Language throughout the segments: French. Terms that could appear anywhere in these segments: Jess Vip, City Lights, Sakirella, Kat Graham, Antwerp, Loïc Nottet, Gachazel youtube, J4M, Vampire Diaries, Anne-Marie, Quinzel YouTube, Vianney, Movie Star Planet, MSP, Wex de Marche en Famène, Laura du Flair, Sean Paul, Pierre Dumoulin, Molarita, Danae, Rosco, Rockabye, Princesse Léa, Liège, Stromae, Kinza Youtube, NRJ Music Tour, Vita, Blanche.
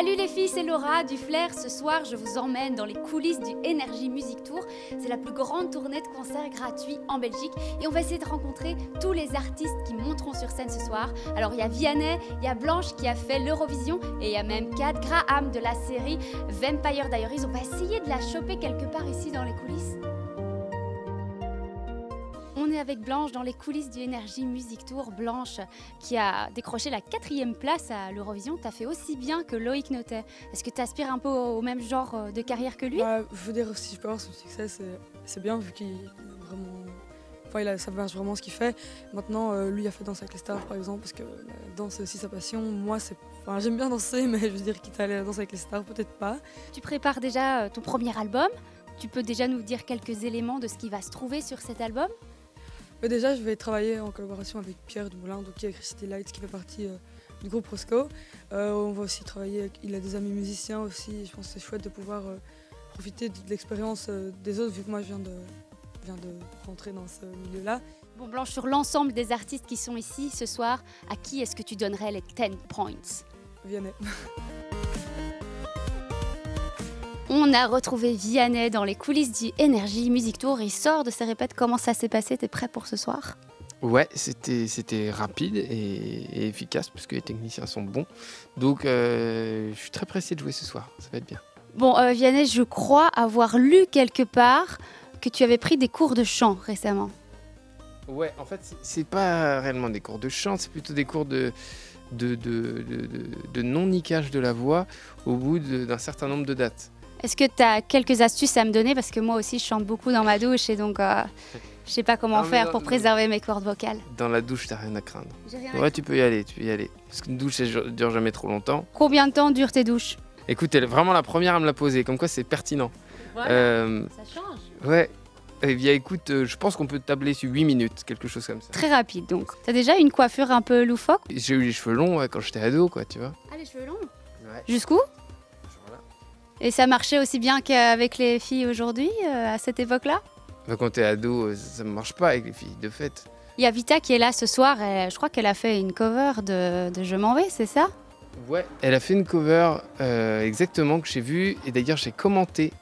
Salut les filles, c'est Laura du Flair. Ce soir, je vous emmène dans les coulisses du NRJ Music Tour. C'est la plus grande tournée de concerts gratuits en Belgique. Et on va essayer de rencontrer tous les artistes qui monteront sur scène ce soir. Alors, il y a Vianney, il y a Blanche qui a fait l'Eurovision et il y a même Kat Graham de la série Vampire Diaries. On va essayer de la choper quelque part ici dans les coulisses. On est avec Blanche dans les coulisses du NRJ Music Tour. Blanche qui a décroché la 4e place à l'Eurovision. T'as fait aussi bien que Loïc Nottet. Est-ce que tu aspires un peu au même genre de carrière que lui? Bah, je veux dire, si je peux avoir son succès, c'est bien vu qu'il vraiment... enfin, ça marche vraiment ce qu'il fait. Maintenant, lui a fait danser avec les stars par exemple, parce que la danse c'est aussi sa passion. Moi, enfin, j'aime bien danser, mais je veux dire, quitte à aller danser avec les stars, peut-être pas. Tu prépares déjà ton premier album. Tu peux déjà nous dire quelques éléments de ce qui va se trouver sur cet album? Mais déjà, je vais travailler en collaboration avec Pierre Dumoulin, donc qui a écrit City Lights, qui fait partie du groupe Rosco. On va aussi travailler, il a des amis musiciens aussi. Je pense que c'est chouette de pouvoir profiter de l'expérience des autres, vu que moi je viens de rentrer dans ce milieu-là. Bon, Blanche, sur l'ensemble des artistes qui sont ici ce soir, à qui est-ce que tu donnerais les 10 points? Vianney. On a retrouvé Vianney dans les coulisses du NRJ Music Tour. Il sort de ses répètes. Comment ça s'est passé? T'es prêt pour ce soir? Ouais, c'était rapide et efficace parce que les techniciens sont bons. Donc je suis très pressé de jouer ce soir. Ça va être bien. Bon, Vianney, je crois avoir lu quelque part que tu avais pris des cours de chant récemment. Ouais, en fait, c'est pas réellement des cours de chant, c'est plutôt des cours de non-niquage de la voix au bout d'un certain nombre de dates. Est-ce que tu as quelques astuces à me donner? Parce que moi aussi, je chante beaucoup dans ma douche et donc je sais pas comment faire pour préserver mes cordes vocales. Dans la douche, tu n'as rien à craindre. Ouais, tu peux y aller, tu peux y aller. Parce qu'une douche, elle dure jamais trop longtemps. Combien de temps durent tes douches? Écoute, elle est vraiment la première à me la poser, comme quoi c'est pertinent. Voilà, ça change. Ouais. Eh bien, écoute, je pense qu'on peut tabler sur 8 minutes, quelque chose comme ça. Très rapide, donc. T'as déjà une coiffure un peu loufoque? J'ai eu les cheveux longs quand j'étais ado, quoi, tu vois. Ah, les cheveux longs? Ouais. Jusqu'où? Et ça marchait aussi bien qu'avec les filles aujourd'hui, à cette époque-là? Quand t'es ado, ça ne marche pas avec les filles, de fait. Il y a Vita qui est là ce soir, et je crois qu'elle a fait une cover de Je m'en vais, c'est ça? Ouais, elle a fait une cover exactement que j'ai vue, et d'ailleurs j'ai commenté.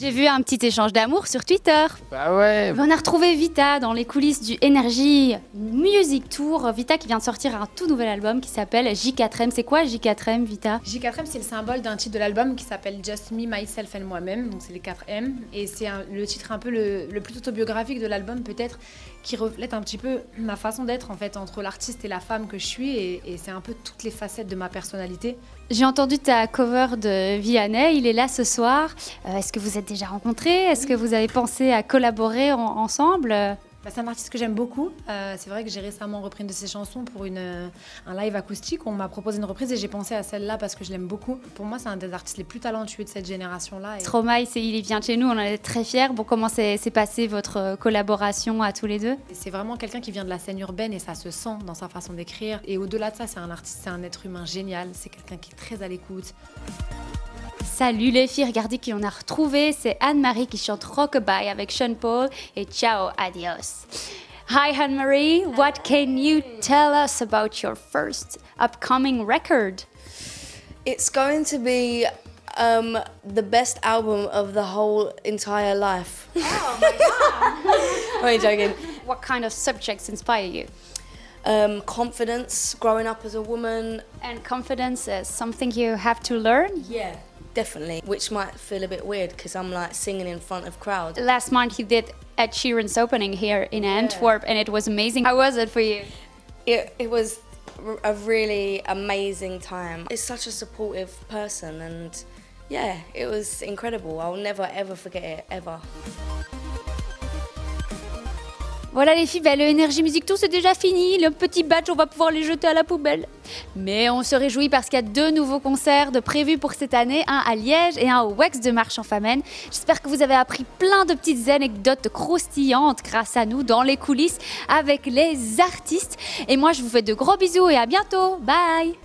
J'ai vu un petit échange d'amour sur Twitter. Bah ouais. On a retrouvé Vita dans les coulisses du NRJ Music Tour. Vita qui vient de sortir un tout nouvel album qui s'appelle J4M. C'est quoi J4M, Vita? J4M, c'est le symbole d'un titre de l'album qui s'appelle Just Me, Myself and Moi-même. Donc c'est les 4M. Et c'est le titre un peu le plus autobiographique de l'album peut-être, qui reflète un petit peu ma façon d'être en fait entre l'artiste et la femme que je suis. Et c'est un peu toutes les facettes de ma personnalité. J'ai entendu ta cover de Vianney. Il est là ce soir. Est-ce que vous êtes déjà rencontrés? Est-ce que vous avez pensé à collaborer ensemble? C'est un artiste que j'aime beaucoup. C'est vrai que j'ai récemment repris une de ses chansons pour un live acoustique. On m'a proposé une reprise et j'ai pensé à celle-là parce que je l'aime beaucoup. Pour moi, c'est un des artistes les plus talentueux de cette génération-là. Et... Stromae, il vient de chez nous, on en est très fiers. Bon, comment s'est passée votre collaboration à tous les deux? C'est vraiment quelqu'un qui vient de la scène urbaine et ça se sent dans sa façon d'écrire. Et au-delà de ça, c'est un artiste, c'est un être humain génial. C'est quelqu'un qui est très à l'écoute. Salut les filles, regardez qui on a retrouvé, c'est Anne-Marie qui chante Rockabye avec Sean Paul et Ciao, Adios. Hi Anne-Marie, what can you tell us about your first upcoming record? It's going to be the best album of the whole entire life. Oh my God! I'm only joking. What kind of subjects inspire you? Confidence, growing up as a woman. And confidence is something you have to learn? Yeah. Definitely, which might feel a bit weird because I'm like singing in front of crowds. Last month he did Ed Sheeran's opening here in Antwerp and it was amazing. How was it for you? It was a really amazing time. He's such a supportive person and yeah, it was incredible. I'll never ever forget it, ever. Voilà les filles, le NRJ Music Tour c'est déjà fini, le petit badge on va pouvoir les jeter à la poubelle. Mais on se réjouit parce qu'il y a 2 nouveaux concerts de prévus pour cette année, un à Liège et un au Wex de Marche en Famène. J'espère que vous avez appris plein de petites anecdotes croustillantes grâce à nous dans les coulisses avec les artistes. Et moi je vous fais de gros bisous et à bientôt, bye!